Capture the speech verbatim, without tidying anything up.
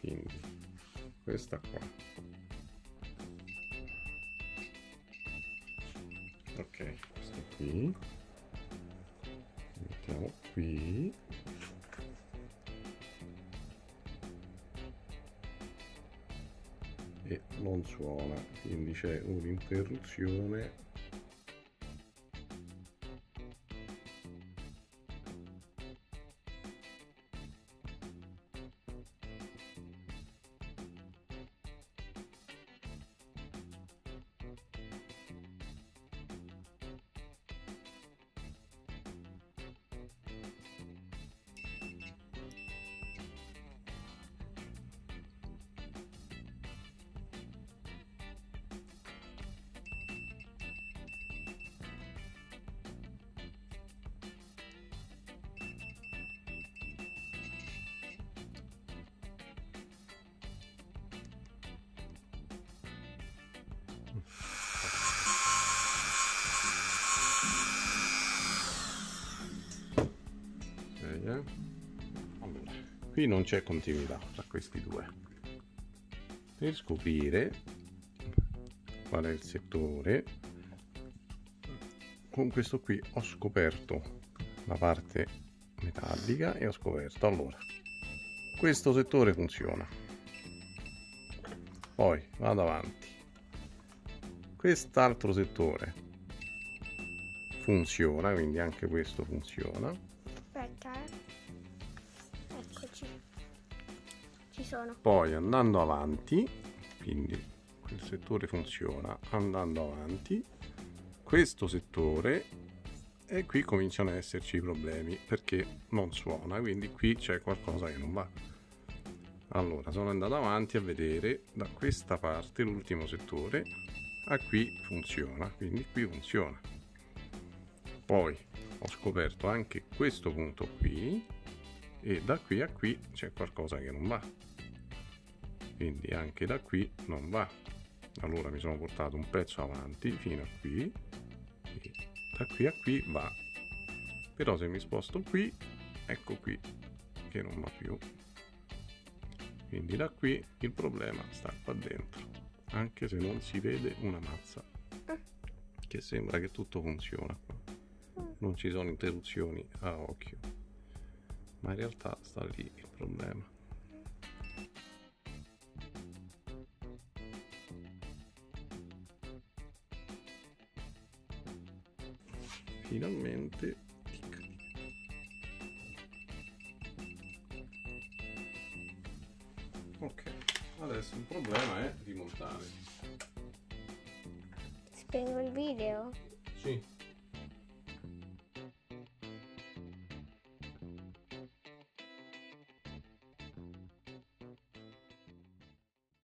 quindi questa qua, ok, questo qui lo mettiamo qui, e non suona, quindi c'è un'interruzione. Allora, qui non c'è continuità tra questi due. Per scoprire qual è il settore, con questo qui ho scoperto la parte metallica e ho scoperto, allora, questo settore funziona. Poi vado avanti, quest'altro settore funziona, quindi anche questo funziona. Aspetta, eh. Eccoci, ci sono. Poi andando avanti, quindi quel settore funziona, andando avanti questo settore, e qui cominciano ad esserci problemi perché non suona, quindi qui c'è qualcosa che non va. Allora sono andato avanti a vedere da questa parte, l'ultimo settore, a qui funziona, quindi qui funziona. Poi ho scoperto anche questo punto qui, e da qui a qui c'è qualcosa che non va, quindi anche da qui non va. Allora mi sono portato un pezzo avanti fino a qui, e da qui a qui va, però se mi sposto qui, ecco qui che non va più, quindi da qui il problema sta qua dentro, anche se non si vede una mazza, che sembra che tutto funziona qua. Non ci sono interruzioni a occhio, ma in realtà sta lì il problema. Finalmente, tic. Ok, adesso il problema è di montare. Spengo il video? Sì.